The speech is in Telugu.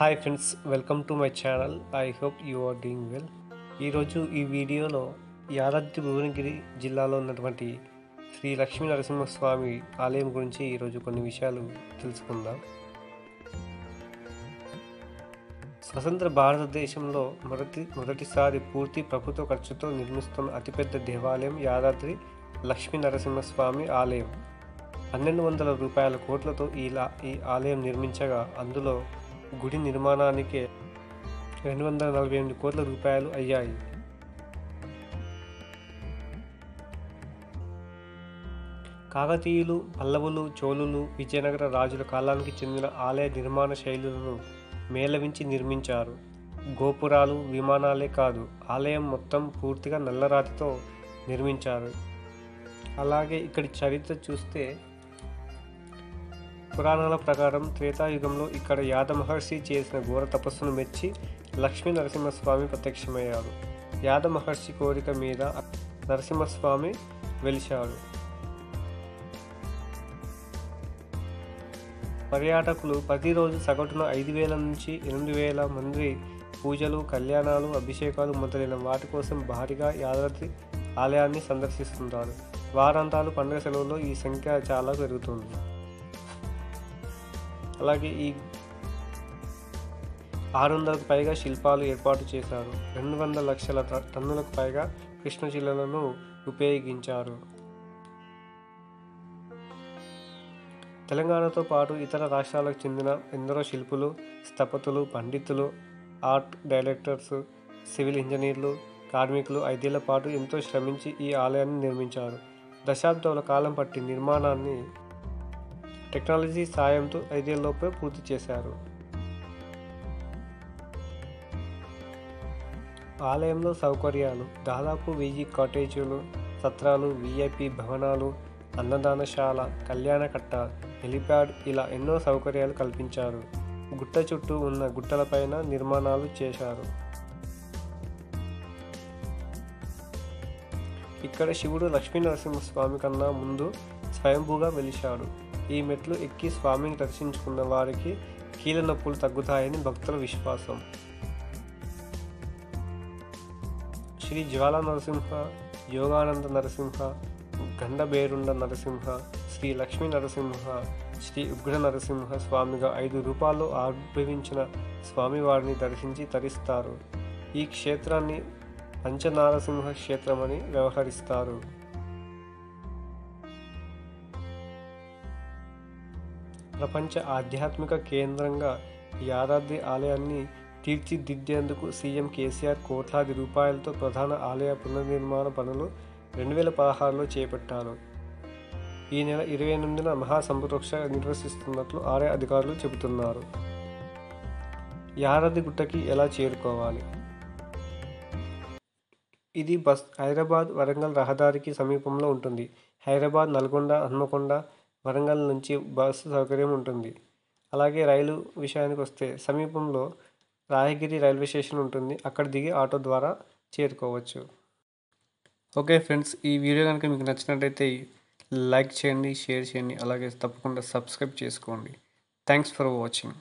High friends welcome to my channel I hope you are doing well. ఈరోజు ఈ వీడియోలో యాదగిరిగుట్ట జిల్లాలో ఉన్నటువంటి శ్రీ లక్ష్మీ నరసింహస్వామి ఆలయం గురించి ఈ రోజు కొన్ని విషయాలు తెలుసుకుందాం। స్వతంత్ర భారతదేశంలో మొదటిసారి పూర్తి ప్రభుత్వ ఖర్చుతో నిర్మిస్తున్న అతిపెద్ద దేవాలయం యాదాద్రి లక్ష్మీ నరసింహస్వామి ఆలయం। 1200 రూపాయల కోట్లతో ఈ ఆలయం నిర్మించగా అందులో గుడి నిర్మాణానికి 248 కోట్ల రూపాయలు అయ్యాయి। కాకతీయులు, పల్లవులు, చోళులు, విజయనగర రాజుల కాలానికి చెందిన ఆలయ నిర్మాణ శైలులను మేళవించి నిర్మించారు। గోపురాలు, విమానాలే కాదు, ఆలయం మొత్తం పూర్తిగా నల్లరాతితో నిర్మించారు। అలాగే ఇక్కడి చరిత్ర చూస్తే పురాణాల ప్రకారం త్రేతాయుగంలో ఇక్కడ యాద మహర్షి చేసిన ఘోర తపస్సును మెచ్చి లక్ష్మీ నరసింహస్వామి ప్రత్యక్షమయ్యారు। యాద మహర్షి కోరిక మీద నరసింహస్వామి వెలిశాడు। పర్యాటకులు ప్రతిరోజు సగటున 5000 నుంచి 8000 మంది పూజలు, కళ్యాణాలు, అభిషేకాలు మొదలైన వాటి కోసం భారీగా యాదాద్రి ఆలయాన్ని సందర్శిస్తుంటారు। వారాంతాలు, పండుగ సెలవుల్లో ఈ సంఖ్య చాలా పెరుగుతుంది। అలాగే ఈ 600కు పైగా శిల్పాలు ఏర్పాటు చేశారు। 200 లక్షల టన్నులకు పైగా కృష్ణశిలను ఉపయోగించారు। తెలంగాణతో పాటు ఇతర రాష్ట్రాలకు చెందిన ఎందరో శిల్పులు, స్థపతులు, పండితులు, ఆర్ట్ డైరెక్టర్స్, సివిల్ ఇంజనీర్లు, కార్మికులు 5 ఏళ్ల పాటు ఎంతో శ్రమించి ఈ ఆలయాన్ని నిర్మించారు। దశాబ్దాల కాలం పట్టి నిర్మాణాన్ని టెక్నాలజీ సాయంతో 5 ఏళ్లలోపే పూర్తి చేశారు। ఆలయంలో సౌకర్యాలు దాదాపు 1000 కాటేజీలు, సత్రాలు, VIP భవనాలు, అన్నదానశాల, కళ్యాణ కట్ట, హెలిప్యాడ్ ఇలా ఎన్నో సౌకర్యాలు కల్పించారు। గుట్ట చుట్టూ ఉన్న గుట్టలపైన నిర్మాణాలు చేశారు। ఇక్కడ శివుడు లక్ష్మీ నరసింహస్వామి కన్నా ముందు స్వయంభూగా వెలిశాడు। ఈ మెట్లు ఎక్కి స్వామిని దర్శించుకున్న వారికి కీళ్ళ నొప్పులు తగ్గుతాయని భక్తుల విశ్వాసం। శ్రీ జ్వాల నరసింహ, యోగానంద నరసింహ, గండబేరుండ నరసింహ, శ్రీ లక్ష్మీ నరసింహ, శ్రీ ఉగ్ర నరసింహ స్వామిగా 5 రూపాల్లో ఆవిర్భవించిన స్వామివారిని దర్శించి తరిస్తారు। ఈ క్షేత్రాన్ని పంచనారసింహ క్షేత్రమని వ్యవహరిస్తారు। ప్రపంచ ఆధ్యాత్మిక కేంద్రంగా యాదాద్రి ఆలయాన్ని తీర్చిదిద్దేందుకు సీఎం కేసీఆర్ కోట్లాది రూపాయలతో ప్రధాన ఆలయ పునర్నిర్మాణ పనులు 2016లో చేపట్టారు। ఈ నెల 28న మహాసంప్రోక్ష నిర్వహిస్తున్నట్లు ఆలయ అధికారులు చెబుతున్నారు। యాదాద్రిగుట్టకి ఎలా చేరుకోవాలి? ఇది హైదరాబాద్ వరంగల్ రహదారికి సమీపంలో ఉంటుంది। హైదరాబాద్, నల్గొండ, హన్మకొండ, వరంగల్ నుంచి బస్సు సౌకర్యం ఉంటుంది। అలాగే రైలు విషయానికి వస్తే సమీపంలో రాయగిరి రైల్వే స్టేషన్ ఉంటుంది, అక్కడ దిగి ఆటో ద్వారా చేరుకోవచ్చు। ఓకే ఫ్రెండ్స్, ఈ వీడియో కనుక మీకు నచ్చినట్టయితే లైక్ చేయండి, షేర్ చేయండి, అలాగే తప్పకుండా సబ్స్క్రైబ్ చేసుకోండి। Thanks for watching.